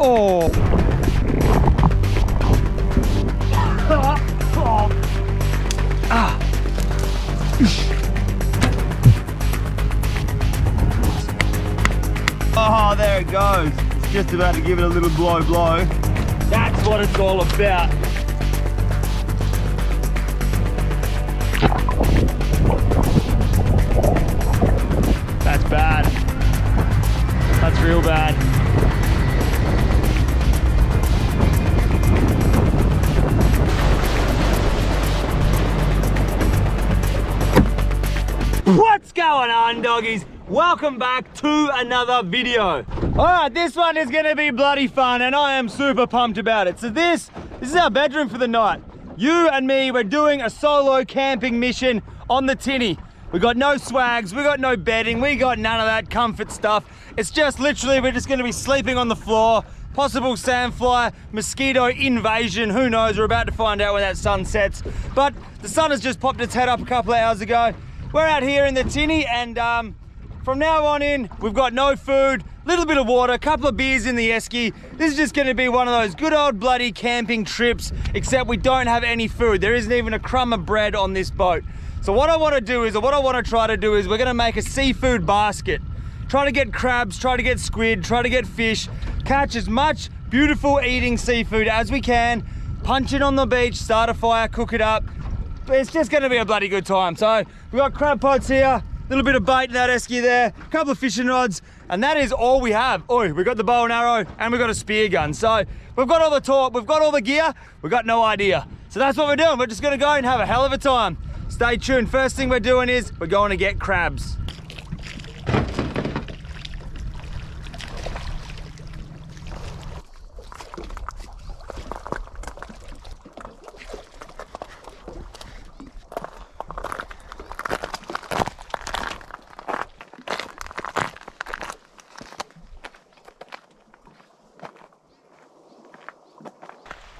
Oh! Ah! Oh, there it goes. It's just about to give it a little blow. That's what it's all about. That's bad. That's real bad. What's going on, doggies? Welcome back to another video. Alright, this one is going to be bloody fun and I am super pumped about it. So this is our bedroom for the night. You and me, we're doing a solo camping mission on the tinny. We got no swags, we got no bedding, we got none of that comfort stuff. It's just literally, we're just going to be sleeping on the floor. Possible sandfly, mosquito invasion, who knows, we're about to find out when that sun sets. But the sun has just popped its head up a couple of hours ago. We're out here in the tinny and from now on in, we've got no food, little bit of water, a couple of beers in the esky. This is just gonna be one of those good old bloody camping trips, except we don't have any food. There isn't even a crumb of bread on this boat. So what I wanna do is, or what I wanna try to do is, we're gonna make a seafood basket. Try to get crabs, try to get squid, try to get fish, catch as much beautiful eating seafood as we can, punch it on the beach, start a fire, cook it up. It's just gonna be a bloody good time. So we got crab pots here, little bit of bait in that esky there, a couple of fishing rods, and that is all we have. Oh, we got the bow and arrow, and we got a spear gun. So we've got all the talk, we've got all the gear, we've got no idea. So that's what we're doing. We're just gonna go and have a hell of a time. Stay tuned. First thing we're doing is we're going to get crabs.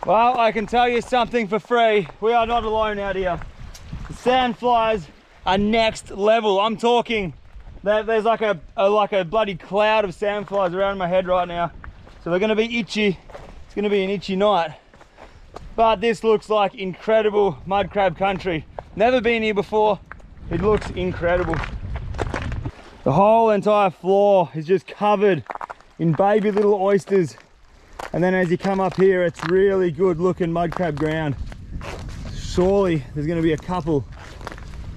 Well, I can tell you something for free. We are not alone out here. The sandflies are next level. I'm talking that there's like a bloody cloud of sandflies around my head right now. So they're gonna be itchy. It's gonna be an itchy night. But this looks like incredible mud crab country. Never been here before. It looks incredible. The whole entire floor is just covered in baby little oysters. And then as you come up here, it's really good looking mud crab ground. Surely there's going to be a couple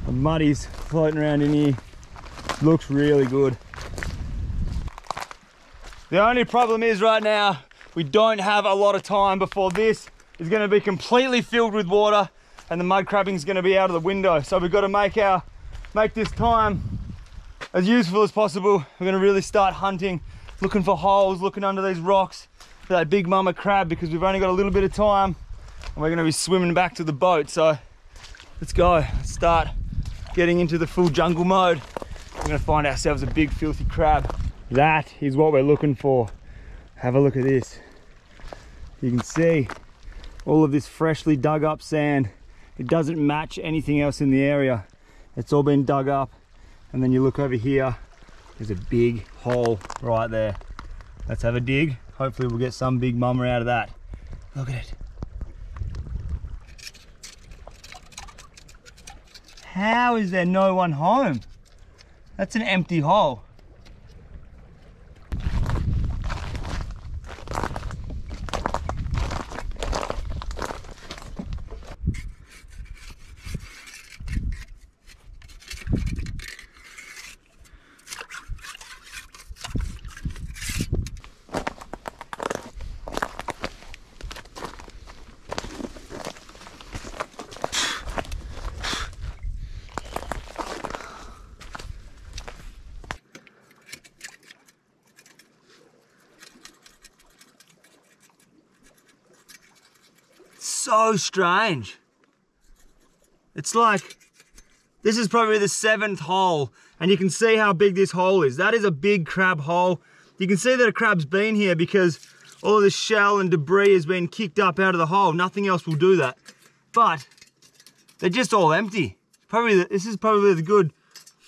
of muddies floating around in here. Looks really good. The only problem is right now, we don't have a lot of time before this is going to be completely filled with water and the mud crabbing is going to be out of the window. So we've got to make this time as useful as possible. We're going to really start hunting, looking for holes, looking under these rocks, that big mama crab, because we've only got a little bit of time and we're going to be swimming back to the boat. So let's go. Let's start getting into the full jungle mode. We're going to find ourselves a big filthy crab. That is what we're looking for. Have a look at this. You can see all of this freshly dug up sand. It doesn't match anything else in the area. It's all been dug up, and then you look over here, there's a big hole right there. Let's have a dig. Hopefully we'll get some big mama out of that. Look at it. How is there no one home? That's an empty hole. So strange. It's like, this is probably the 7th hole, and you can see how big this hole is. That is a big crab hole. You can see that a crab's been here because all of this shell and debris has been kicked up out of the hole. Nothing else will do that. But they're just all empty. This is probably the good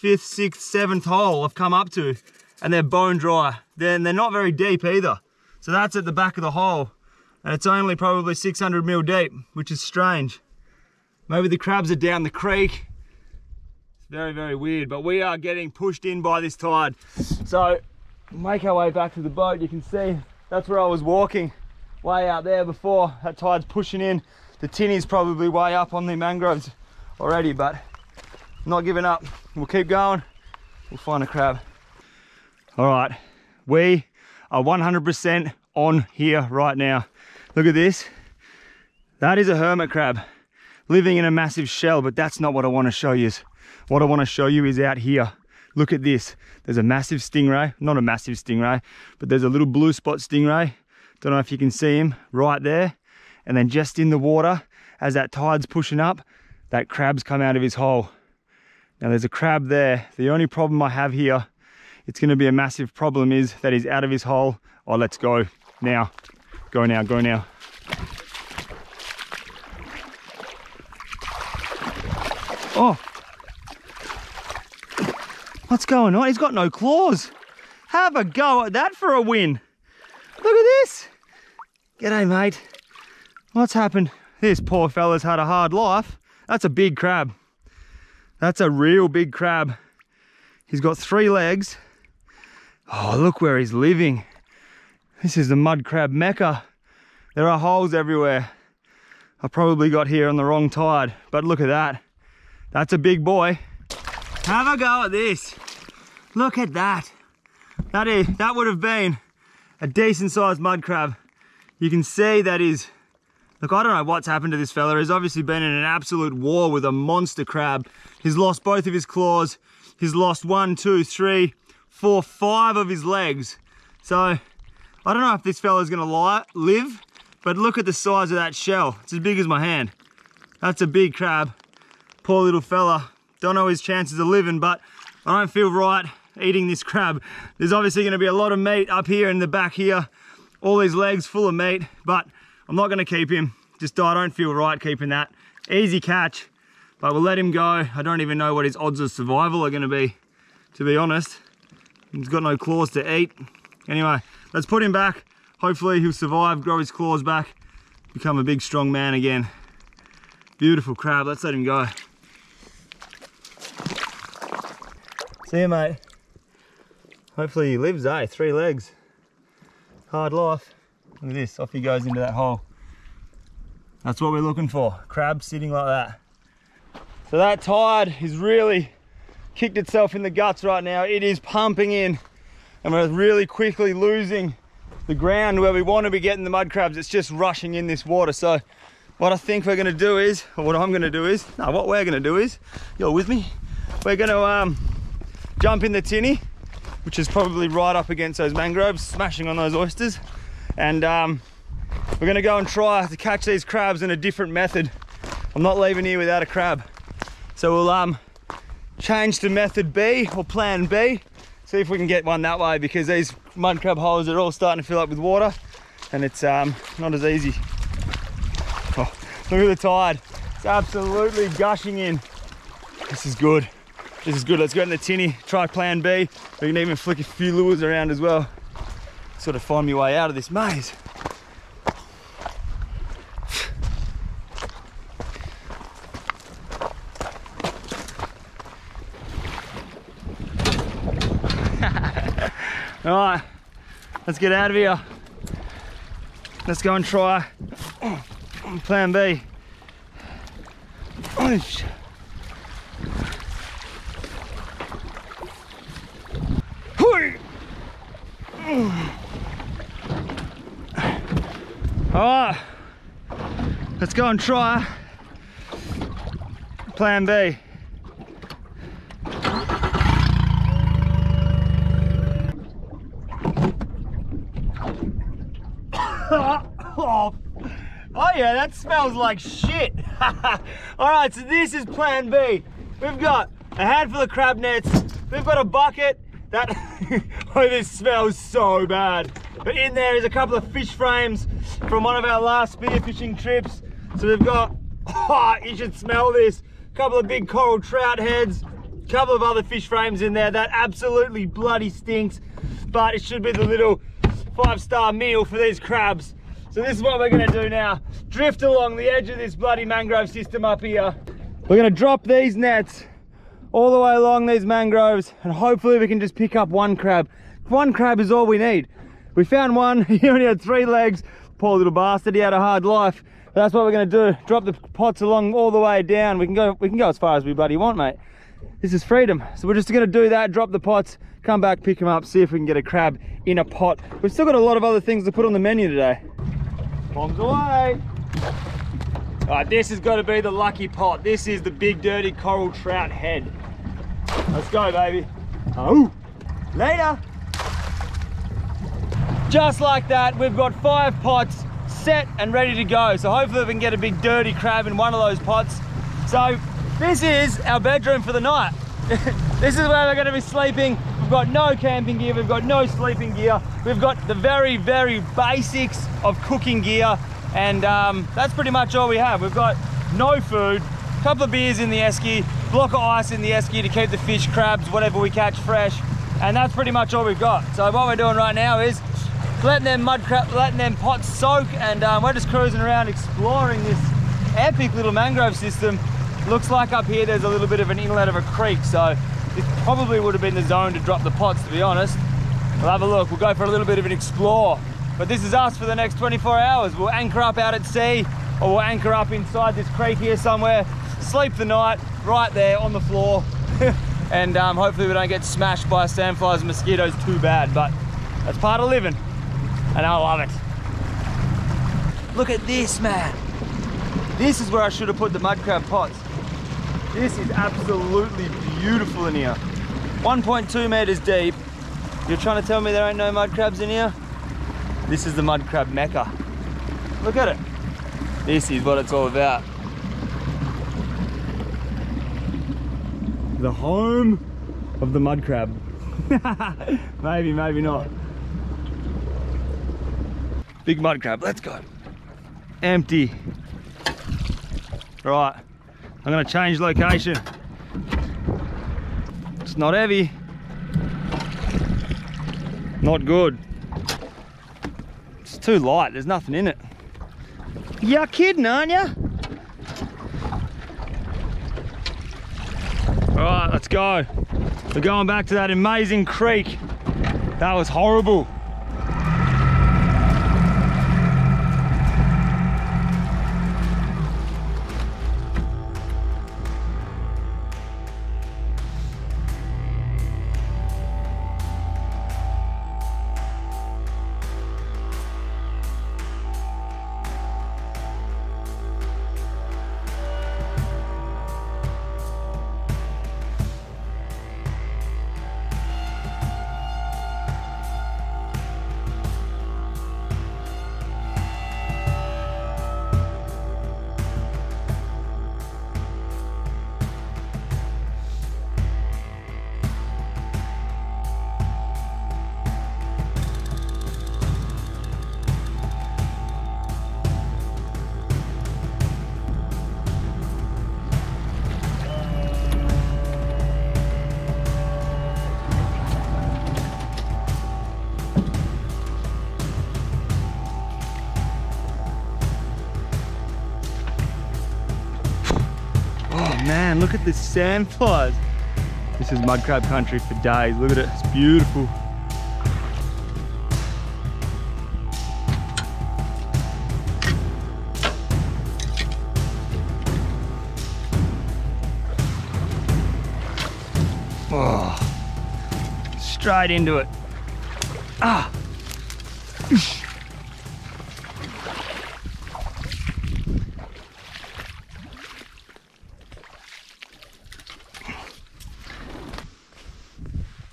5th, 6th, 7th hole I've come up to, and they're bone dry. They're not very deep either. So that's at the back of the hole, and it's only probably 600 mil deep, which is strange. Maybe the crabs are down the creek. It's very, very weird, but we are getting pushed in by this tide. So make our way back to the boat. You can see that's where I was walking, way out there before. That tide's pushing in. The tinny's probably way up on the mangroves already, but I'm not giving up. We'll keep going. We'll find a crab. All right, we are 100% on here right now. Look at this. That is a hermit crab living in a massive shell, but that's not what I want to show you. What I want to show you is out here. Look at this. There's a massive stingray, not a massive stingray, but there's a little blue spot stingray. Don't know if you can see him right there. And then just in the water, as that tide's pushing up, that crab's come out of his hole. Now there's a crab there. The only problem I have here, it's going to be a massive problem, is that he's out of his hole. Oh, let's go now. Go now, go now. Oh. What's going on? He's got no claws. Have a go at that for a win. Look at this. G'day, mate. What's happened? This poor fella's had a hard life. That's a big crab. That's a real big crab. He's got three legs. Oh, look where he's living. This is the mud crab mecca. There are holes everywhere. I probably got here on the wrong tide, but look at that. That's a big boy. Have a go at this. Look at that. That would have been a decent sized mud crab. You can see that is, look, I don't know what's happened to this fella. He's obviously been in an absolute war with a monster crab. He's lost both of his claws. He's lost 1, 2, 3, 4, 5 of his legs. So I don't know if this fella's gonna live, but look at the size of that shell. It's as big as my hand. That's a big crab. Poor little fella. Don't know his chances of living, but I don't feel right eating this crab. There's obviously gonna be a lot of meat up here in the back here. All these legs full of meat, but I'm not gonna keep him. Just I don't feel right keeping that. Easy catch. But we'll let him go. I don't even know what his odds of survival are going to be honest. He's got no claws to eat. Anyway, let's put him back. Hopefully he'll survive, grow his claws back, become a big strong man again. Beautiful crab, let's let him go. See you, mate. Hopefully he lives, eh? Three legs. Hard life. Look at this, off he goes into that hole. That's what we're looking for, crab sitting like that. So that tide has really kicked itself in the guts right now. It is pumping in and we're really quickly losing the ground where we want to be getting the mud crabs. It's just rushing in this water. So what I think we're going to do is, or what I'm going to do is, no, what we're going to do is, you're with me, we're going to jump in the tinny, which is probably right up against those mangroves, smashing on those oysters. And we're going to go and try to catch these crabs in a different method. I'm not leaving here without a crab. So we'll change to method B or plan B, see if we can get one that way, because these mud crab holes are all starting to fill up with water and it's not as easy. Oh, look at the tide. It's absolutely gushing in. This is good. This is good. Let's go in the tinny, try plan B. We can even flick a few lures around as well. Sort of find my way out of this maze. All right, let's get out of here. Let's go and try plan B. All right, let's go and try plan B. Oh yeah, that smells like shit. All right, so this is plan B. We've got a handful of crab nets. We've got a bucket that, oh, this smells so bad. But in there is a couple of fish frames from one of our last spearfishing trips. So we've got, oh, you should smell this. A couple of big coral trout heads, a couple of other fish frames in there. That absolutely bloody stinks, but it should be the little 5-star meal for these crabs. So this is what we're gonna do now. Drift along the edge of this bloody mangrove system up here. We're gonna drop these nets all the way along these mangroves and hopefully we can just pick up one crab. One crab is all we need. We found one, he only had 3 legs. Poor little bastard, he had a hard life. But that's what we're gonna do. Drop the pots along all the way down. We can go as far as we bloody want, mate. This is freedom. So we're just gonna do that, drop the pots, come back, pick them up, see if we can get a crab in a pot. We've still got a lot of other things to put on the menu today. Bombs away. All right, this has got to be the lucky pot. This is the big dirty coral trout head. Let's go, baby. Oh, later. Just like that, we've got 5 pots set and ready to go. So hopefully we can get a big dirty crab in one of those pots. So this is our bedroom for the night. This is where we're going to be sleeping. We've got no camping gear, we've got no sleeping gear. We've got the very, very basics of cooking gear. And that's pretty much all we have. We've got no food, a couple of beers in the esky, block of ice in the esky to keep the fish, crabs, whatever we catch fresh. And that's pretty much all we've got. So what we're doing right now is letting them pots soak, and we're just cruising around exploring this epic little mangrove system. Looks like up here there's a little bit of an inlet of a creek, so this probably would have been the zone to drop the pots, to be honest. We'll have a look, we'll go for a little bit of an explore. But this is us for the next 24 hours. We'll anchor up out at sea, or we'll anchor up inside this creek here somewhere, sleep the night right there on the floor, and hopefully we don't get smashed by sandflies and mosquitoes too bad, but that's part of living, and I love it. Look at this, man. This is where I should have put the mud crab pots. This is absolutely beautiful in here. 1.2 meters deep. You're trying to tell me there ain't no mud crabs in here? This is the mud crab mecca. Look at it. This is what it's all about. The home of the mud crab. Maybe, maybe not. Big mud crab, let's go. Empty. Right. I'm gonna change location. It's not heavy. Not good. It's too light, there's nothing in it. You're kidding, aren't ya? Alright, let's go. We're going back to that amazing creek. That was horrible. Man, look at the sandflies. This is mud crab country for days. Look at it, it's beautiful. Oh, straight into it. Ah.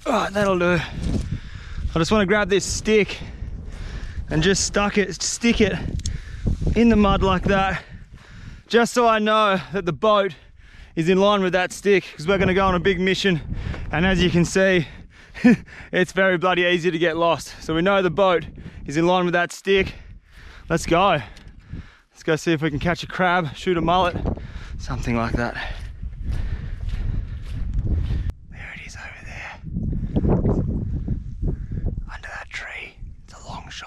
Alright, that'll do. I just want to grab this stick and just stick it in the mud like that, just so I know that the boat is in line with that stick, because we're going to go on a big mission, and as you can see, it's very bloody easy to get lost. So we know the boat is in line with that stick. Let's go. Let's go see if we can catch a crab, shoot a mullet, something like that. Under that tree, it's a long shot.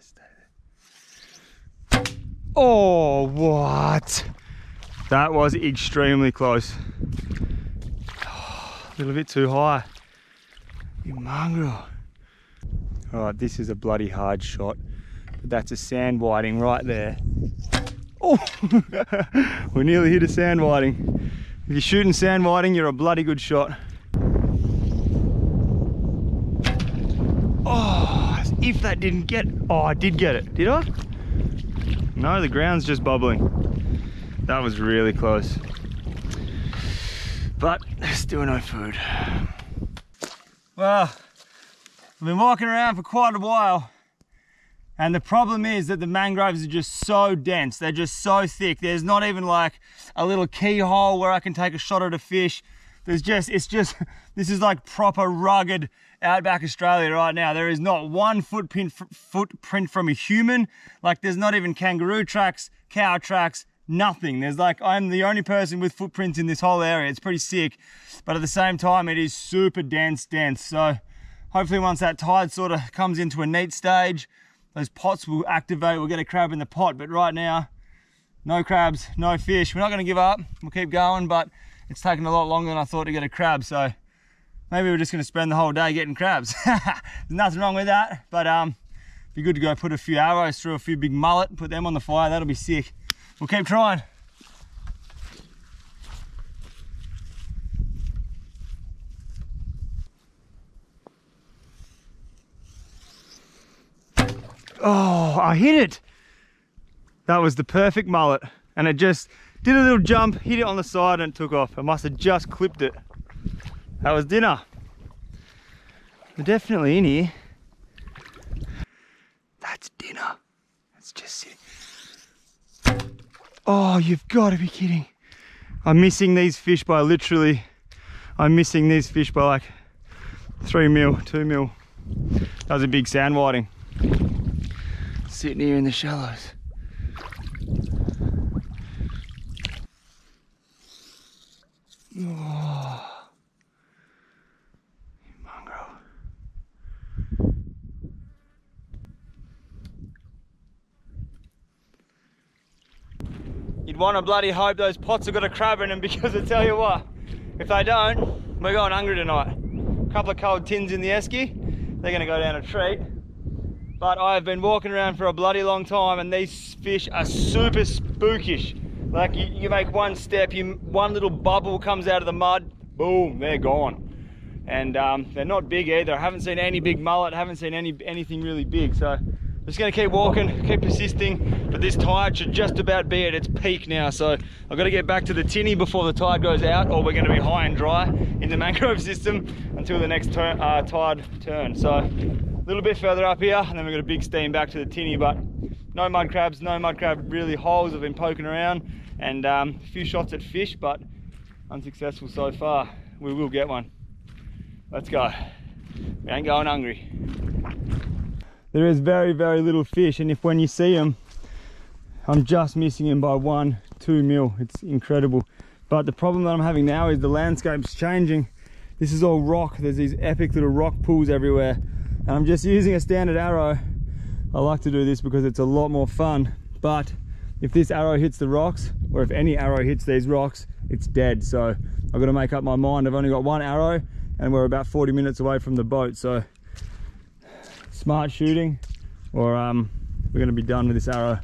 stay there. Oh, what? That was extremely close. Oh, a little bit too high. You mongrel. Alright, this is a bloody hard shot. But that's a sand whiting right there. Oh, we nearly hit a sand whiting. If you're shooting sand whiting, you're a bloody good shot. Oh, as if that didn't get... Oh, I did get it. Did I? No, the ground's just bubbling. That was really close. But still no food. Well, I've been walking around for quite a while. And the problem is that the mangroves are just so dense. They're just so thick. There's not even like a little keyhole where I can take a shot at a fish. There's just, it's just, this is like proper rugged outback Australia right now. There is not one footprint from a human. Like there's not even kangaroo tracks, cow tracks, nothing. There's like, I'm the only person with footprints in this whole area. It's pretty sick. But at the same time, it is super dense. So hopefully once that tide sort of comes into a neat stage, those pots will activate, we'll get a crab in the pot, but right now, no crabs, no fish. We're not gonna give up, we'll keep going, but it's taken a lot longer than I thought to get a crab, so maybe we're just gonna spend the whole day getting crabs. There's nothing wrong with that, but be good to go put a few arrows through a few big mullet, put them on the fire, that'll be sick. We'll keep trying. Oh, I hit it. That was the perfect mullet. And it just did a little jump, hit it on the side and it took off. I must have just clipped it. That was dinner. We're definitely in here. That's dinner. It's just sitting. Oh, you've got to be kidding. I'm missing these fish by like 3 mil, 2 mil. That was a big sand whiting. Sitting here in the shallows. Oh, you mongrel. You'd want to bloody hope those pots have got a crab in them, because I tell you what, if they don't, we're going hungry tonight. A couple of cold tins in the esky, they're going to go down a treat. But I've been walking around for a bloody long time and these fish are super spookish. Like you make one step, one little bubble comes out of the mud, boom, they're gone. And they're not big either. I haven't seen any big mullet, I haven't seen anything really big. So I'm just gonna keep walking, keep persisting, but this tide should just about be at its peak now. So I've gotta get back to the tinny before the tide goes out, or we're gonna be high and dry in the mangrove system until the next tide turn. So. A little bit further up here and then we've got a big steam back to the tinny, but no mud crab really holes. I've been poking around and a few shots at fish, but unsuccessful so far. We will get one. Let's go. We ain't going hungry. There is very, very little fish, and when you see them, I'm just missing them by 1, 2 mil. It's incredible. But the problem that I'm having now is the landscape's changing. This is all rock. There's these epic little rock pools everywhere. And I'm just using a standard arrow. I like to do this because it's a lot more fun, but if this arrow hits the rocks, or if any arrow hits these rocks, it's dead. So I've got to make up my mind. I've only got one arrow and we're about 40 minutes away from the boat, so smart shooting or we're going to be done with this arrow.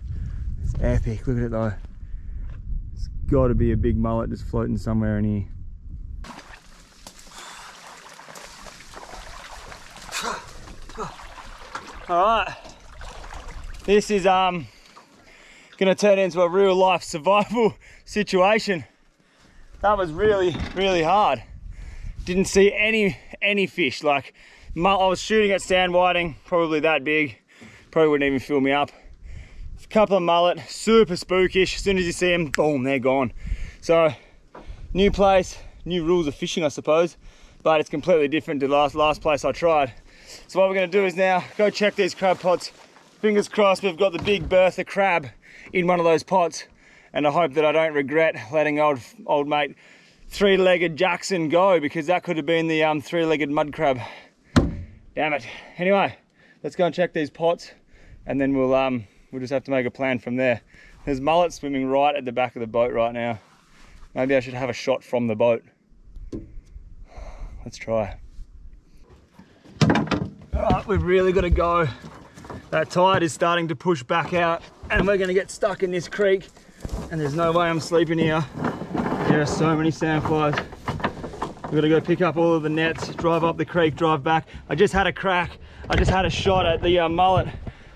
It's epic. Look at it though. It's got to be a big mullet just floating somewhere in here. Alright, this is gonna turn into a real life survival situation. That was really, really hard. Didn't see any fish. Like, I was shooting at sand whiting, probably that big, probably wouldn't even fill me up. A couple of mullet, super spookish. As soon as you see them, boom, they're gone. So, new place, new rules of fishing, I suppose, but it's completely different to the last place I tried. So what we're going to do is now go check these crab pots. Fingers crossed we've got the big Bertha crab in one of those pots, and I hope that I don't regret letting old mate three-legged Jackson go, because that could have been the three-legged mud crab. Damn it. Anyway, let's go and check these pots and then we'll just have to make a plan from there. There's mullet swimming right at the back of the boat right now. Maybe I should have a shot from the boat. Let's try. Alright, we've really got to go. That tide is starting to push back out and we're going to get stuck in this creek, and there's no way I'm sleeping here. There are so many sandflies. We've got to go pick up all of the nets, drive up the creek, drive back. I just had a crack. I just had a shot at the mullet,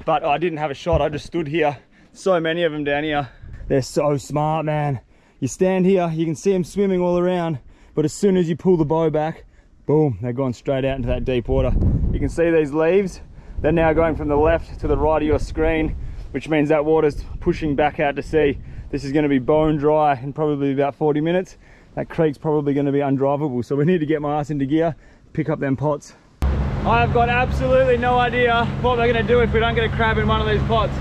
but I didn't have a shot. I just stood here. So many of them down here. They're so smart, man. You stand here, you can see them swimming all around, but as soon as you pull the bow back, boom, they're going straight out into that deep water. You can see these leaves. They're now going from the left to the right of your screen, which means that water's pushing back out to sea. This is going to be bone dry in probably about 40 minutes. That creek's probably going to be undrivable, so we need to get my ass into gear, pick up them pots. I have got absolutely no idea what we're going to do if we don't get a crab in one of these pots.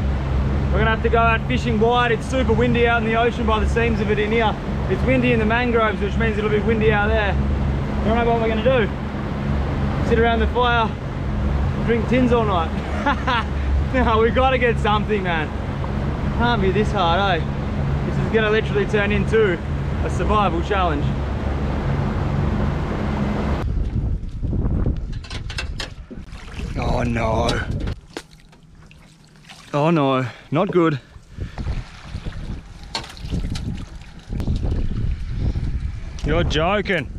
We're going to have to go out fishing wide. It's super windy out in the ocean by the seams of it in here. It's windy in the mangroves, which means it'll be windy out there. I don't know what we're going to do. Sit around the fire, drink tins all night. No, we've got to get something, man. Can't be this hard, eh? This is going to literally turn into a survival challenge. Oh no. Oh no, not good. You're joking.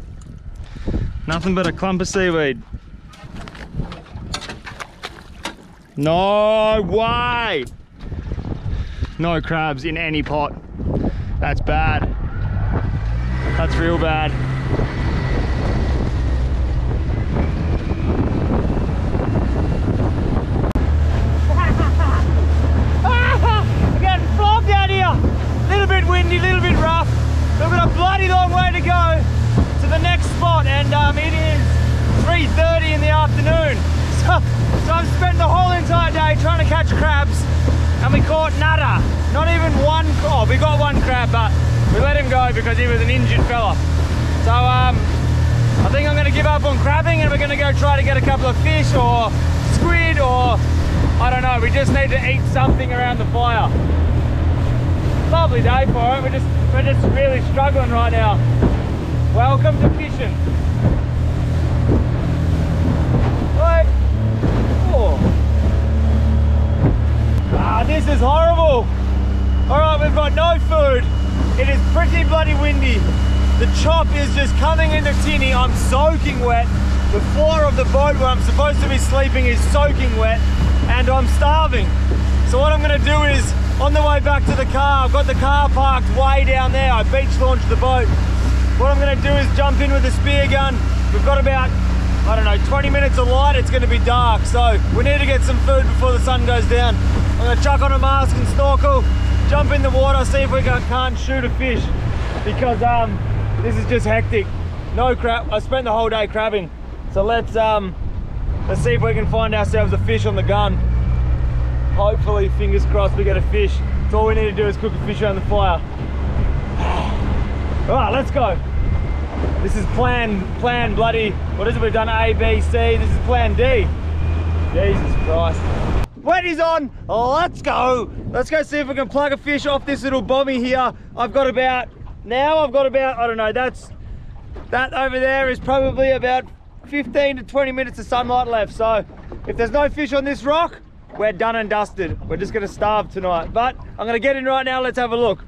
Nothing but a clump of seaweed. No way! No crabs in any pot. That's bad. That's real bad. A little bit rough, but we've got a bloody long way to go to the next spot, and it is 3:30 in the afternoon, so I've spent the whole entire day trying to catch crabs, and we caught nada, not even one. Oh, we got one crab, but we let him go because he was an injured fella. So I think I'm going to give up on crabbing, and we're going to go try to get a couple of fish or squid, or I don't know. We just need to eat something around the fire. Lovely day for it. We're just really struggling right now. Welcome to fishing. Right. Ah, this is horrible. All right, we've got no food. It is pretty bloody windy. The chop is just coming into tinny. I'm soaking wet. The floor of the boat where I'm supposed to be sleeping is soaking wet, and I'm starving. So what I'm going to do is, on the way back to the car, I've got the car parked way down there. I beach launched the boat. What I'm going to do is jump in with a spear gun. We've got about, I don't know, 20 minutes of light. It's going to be dark, so we need to get some food before the sun goes down. I'm going to chuck on a mask and snorkel, jump in the water, see if we can't shoot a fish, because this is just hectic. No crab. I spent the whole day crabbing, so let's see if we can find ourselves a fish on the gun. Hopefully, fingers crossed, we get a fish. So all we need to do is cook a fish around the fire. All right, let's go. This is plan bloody, what is it? We've done A, B, C. This is plan D. Jesus Christ. Wet is on, let's go. Let's go see if we can plug a fish off this little bobby here. I've got about, I don't know, that over there is probably about 15 to 20 minutes of sunlight left. So if there's no fish on this rock, we're done and dusted. We're just gonna starve tonight. But I'm gonna get in right now, let's have a look.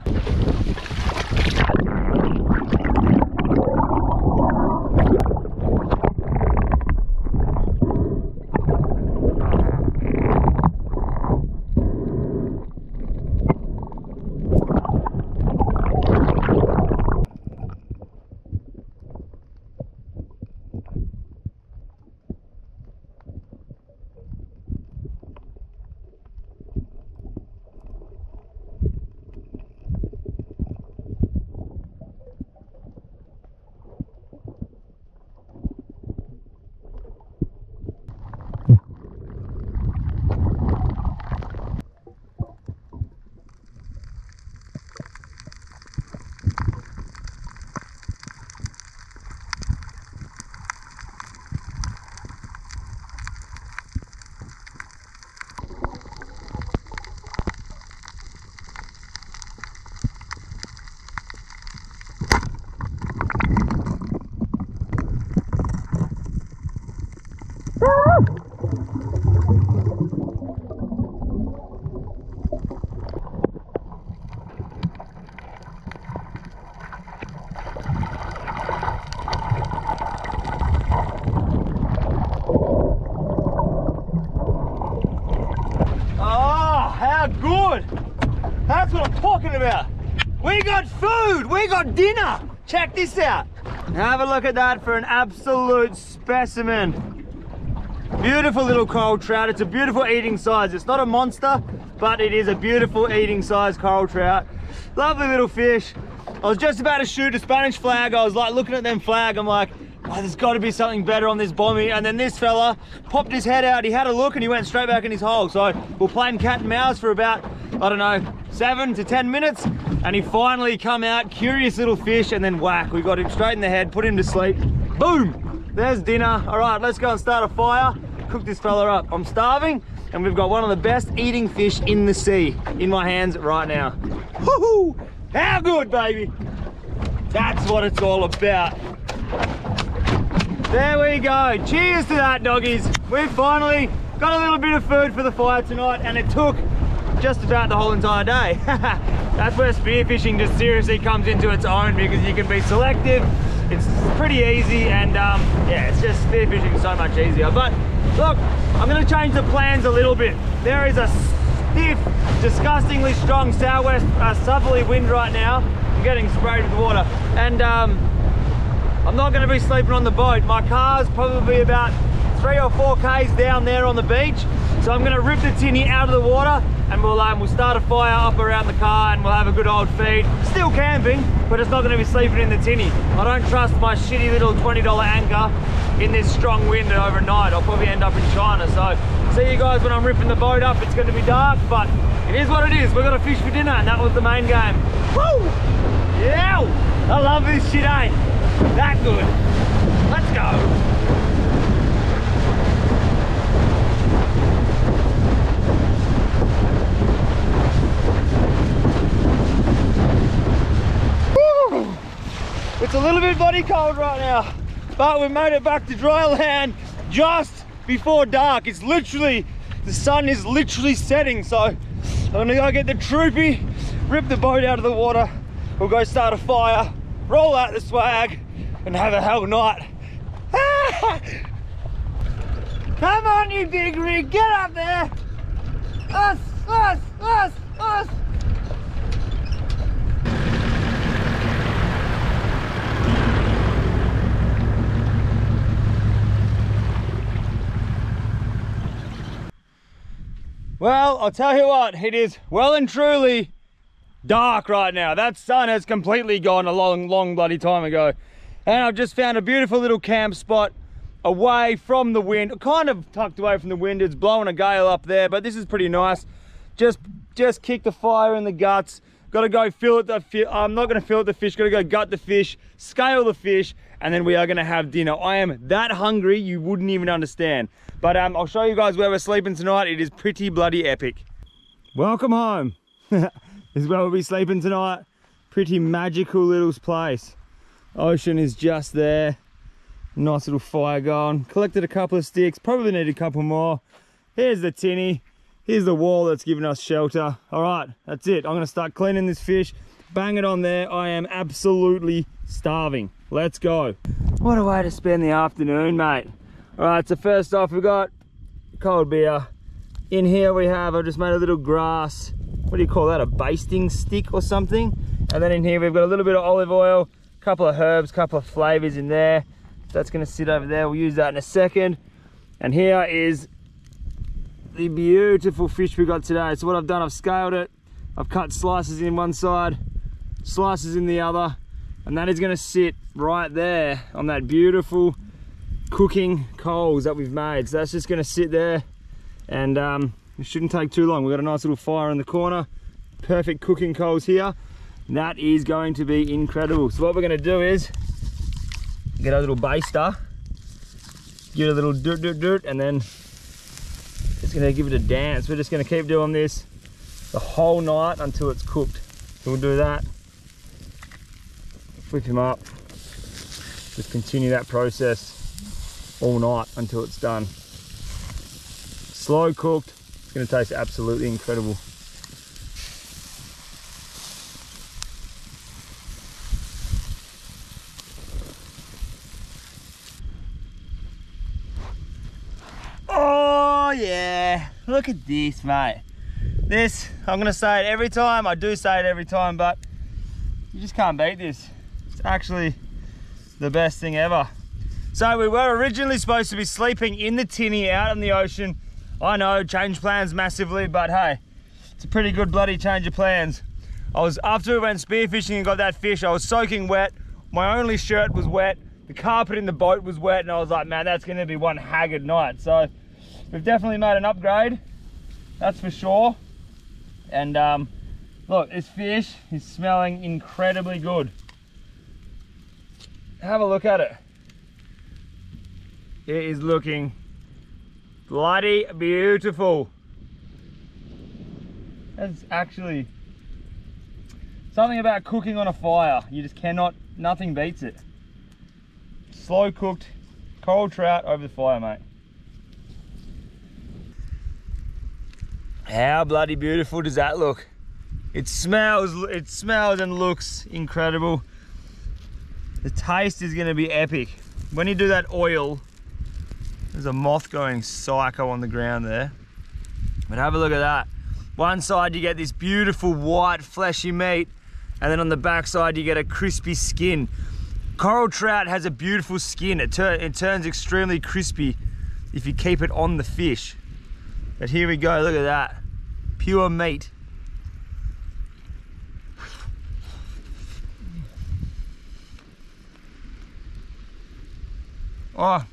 are good. That's what I'm talking about. We got food, we got dinner. Check this out. Have a look at that for an absolute specimen. Beautiful little coral trout. It's a beautiful eating size. It's not a monster, but it is a beautiful eating size coral trout. Lovely little fish. I was just about to shoot a Spanish flag. I was like looking at them flag. I'm like, oh, there's got to be something better on this bommy. And then this fella popped his head out. He had a look and he went straight back in his hole. So we're playing cat and mouse for about, I don't know, 7 to 10 minutes. And he finally come out, curious little fish, and then whack, we got him straight in the head, put him to sleep. Boom, there's dinner. All right, let's go and start a fire, cook this fella up. I'm starving, and we've got one of the best eating fish in the sea in my hands right now. Woohoo! How good, baby? That's what it's all about. There we go, cheers to that, doggies. We finally got a little bit of food for the fire tonight, and it took just about the whole entire day. That's where spearfishing just seriously comes into its own, because you can be selective, it's pretty easy, and yeah, it's just spearfishing so much easier. But look, I'm gonna change the plans a little bit. There is a stiff, disgustingly strong southwest, southerly wind right now. I'm getting sprayed with water, and I'm not gonna be sleeping on the boat. My car's probably about 3 or 4 k's down there on the beach, so I'm gonna rip the tinny out of the water, and we'll start a fire up around the car, and we'll have a good old feed. Still camping, but it's not gonna be sleeping in the tinny. I don't trust my shitty little $20 anchor in this strong wind overnight. I'll probably end up in China. So see you guys when I'm ripping the boat up. It's gonna be dark, but it is what it is. We're gonna fish for dinner, and that was the main game. Woo! Yeah! I love this shit, eh? That good. Let's go. It's a little bit body cold right now, but we made it back to dry land just before dark. It's literally, the sun is literally setting, so I'm gonna go get the troopy, rip the boat out of the water, we'll go start a fire, roll out the swag, and have a hell night. Come on, you big rig, get up there! Us, us, us, us! Well, I'll tell you what, it is well and truly dark right now. That sun has completely gone a long, long bloody time ago. And I've just found a beautiful little camp spot away from the wind, kind of tucked away from the wind. It's blowing a gale up there, but this is pretty nice. Just kick the fire in the guts. Gotta go fillet the fish. I'm not gonna fillet the fish, gotta go gut the fish, scale the fish, and then we are gonna have dinner. I am that hungry, you wouldn't even understand. But I'll show you guys where we're sleeping tonight. It is pretty bloody epic. Welcome home. This is where we'll be sleeping tonight. Pretty magical little place. Ocean is just there. Nice little fire going. Collected a couple of sticks, probably need a couple more. Here's the tinny. Here's the wall that's given us shelter. All right, that's it. I'm gonna start cleaning this fish, bang it on there. I am absolutely starving. Let's go. What a way to spend the afternoon, mate. All right, so first off, we've got cold beer. In here we have, I've just made a little grass, what do you call that, a basting stick or something? And then in here we've got a little bit of olive oil, a couple of herbs, a couple of flavors in there. That's gonna sit over there. We'll use that in a second. And here is the beautiful fish we got today. So what I've done, I've scaled it, I've cut slices in one side, slices in the other, and that is going to sit right there on that beautiful cooking coals that we've made. So that's just going to sit there, and it shouldn't take too long. We've got a nice little fire in the corner, perfect cooking coals here, and that is going to be incredible. So what we're going to do is get our little baster, get a little dirt, and then it's gonna give it a dance. We're just gonna keep doing this the whole night until it's cooked. So we'll do that, flip him up, just continue that process all night until it's done. Slow cooked, it's gonna taste absolutely incredible. Look at this, mate. This, I'm gonna say it every time, I do say it every time, but you just can't beat this. It's actually the best thing ever. So we were originally supposed to be sleeping in the tinny out in the ocean. I know, changed plans massively, but hey, it's a pretty good bloody change of plans. I was, after we went spearfishing and got that fish, I was soaking wet. My only shirt was wet. The carpet in the boat was wet, and I was like, man, that's gonna be one haggard night. So we've definitely made an upgrade, that's for sure. And look, this fish is smelling incredibly good. Have a look at it. It is looking bloody beautiful. That's actually something about cooking on a fire. You just cannot, nothing beats it. Slow cooked coral trout over the fire, mate. How bloody beautiful does that look? It smells and looks incredible. The taste is gonna be epic. When you do that oil, there's a moth going psycho on the ground there. But have a look at that. One side you get this beautiful white fleshy meat, and then on the back side you get a crispy skin. Coral trout has a beautiful skin. It turns extremely crispy if you keep it on the fish. But here we go, look at that. Pure meat. Oh.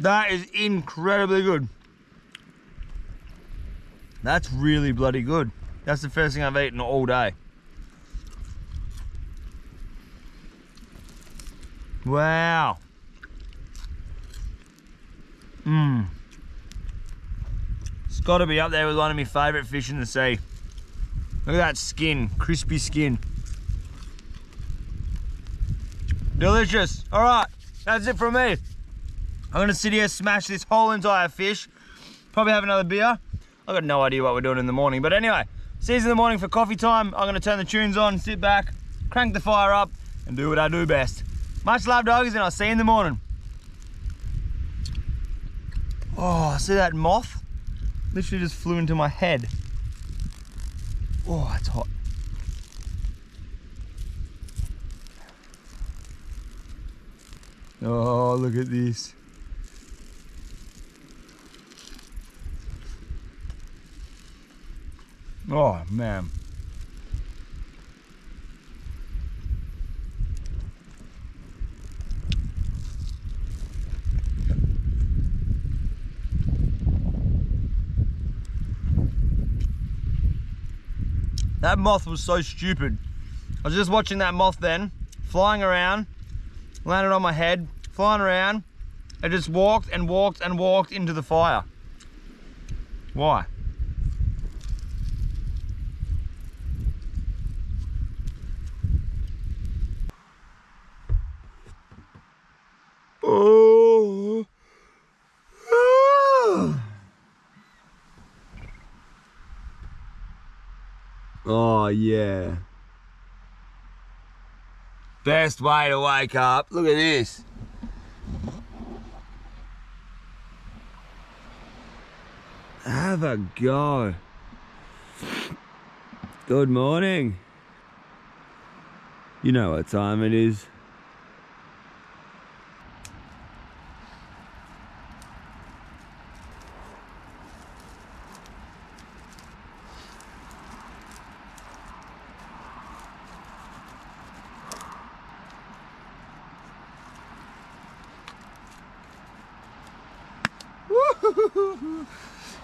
That is incredibly good. That's really bloody good. That's the first thing I've eaten all day. Wow. Mmm. It's got to be up there with one of my favourite fish in the sea. Look at that skin, crispy skin. Delicious. All right, that's it from me. I'm gonna sit here, smash this whole entire fish, probably have another beer. I've got no idea what we're doing in the morning, but anyway, see you in the morning for coffee time. I'm gonna turn the tunes on, sit back, crank the fire up, and do what I do best. Much love, doggies, and I'll see you in the morning. Oh, see that moth? Literally just flew into my head. Oh, that's hot. Oh, look at this. Oh, man. That moth was so stupid. I was just watching that moth then, flying around, landed on my head, flying around. It just walked and walked and walked into the fire. Why? Oh. Oh. Oh yeah. Best way to wake up. Look at this. Have a go. Good morning. You know what time it is.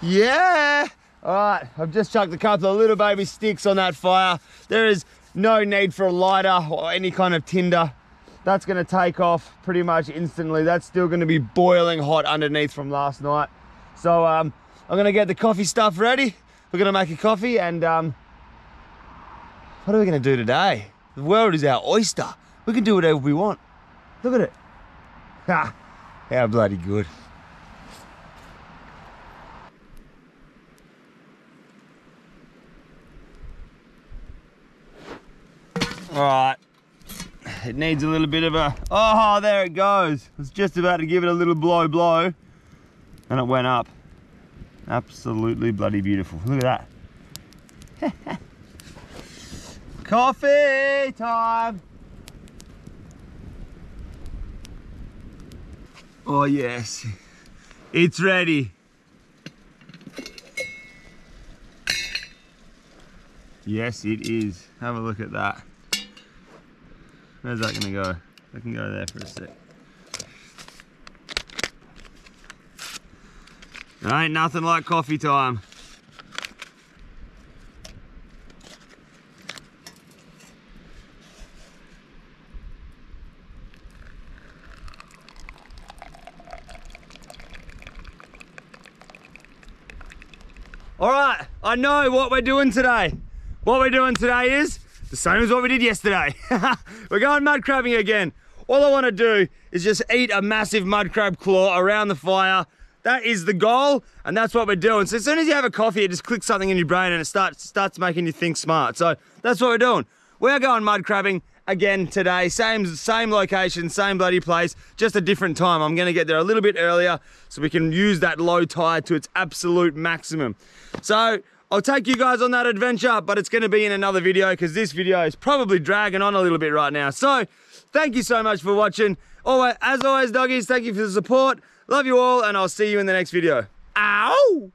Yeah! Alright, I've just chucked a couple of little baby sticks on that fire. There is no need for a lighter or any kind of tinder. That's going to take off pretty much instantly. That's still going to be boiling hot underneath from last night. So I'm going to get the coffee stuff ready. We're going to make a coffee, and what are we going to do today? The world is our oyster. We can do whatever we want. Look at it. Ha! How bloody good. All right, It needs a little bit of a, oh, there it goes. I was just about to give it a little blow, and it went up. Absolutely bloody beautiful. Look at that. Coffee time. Oh yes, it's ready. Yes, it is. Have a look at that. Where's that gonna go? I can go there for a sec. There ain't nothing like coffee time. All right, I know what we're doing today. What we're doing today is the same as what we did yesterday. We're going mud crabbing again. All I want to do is just eat a massive mud crab claw around the fire. That is the goal, and that's what we're doing. So as soon as you have a coffee, it just clicks something in your brain and it starts making you think smart. So that's what we're doing. We're going mud crabbing again today. Same location, same bloody place, just a different time. I'm gonna get there a little bit earlier so we can use that low tide to its absolute maximum. So I'll take you guys on that adventure, but it's gonna be in another video because this video is probably dragging on a little bit right now. So thank you so much for watching. As always, doggies, thank you for the support. Love you all, and I'll see you in the next video. Ow!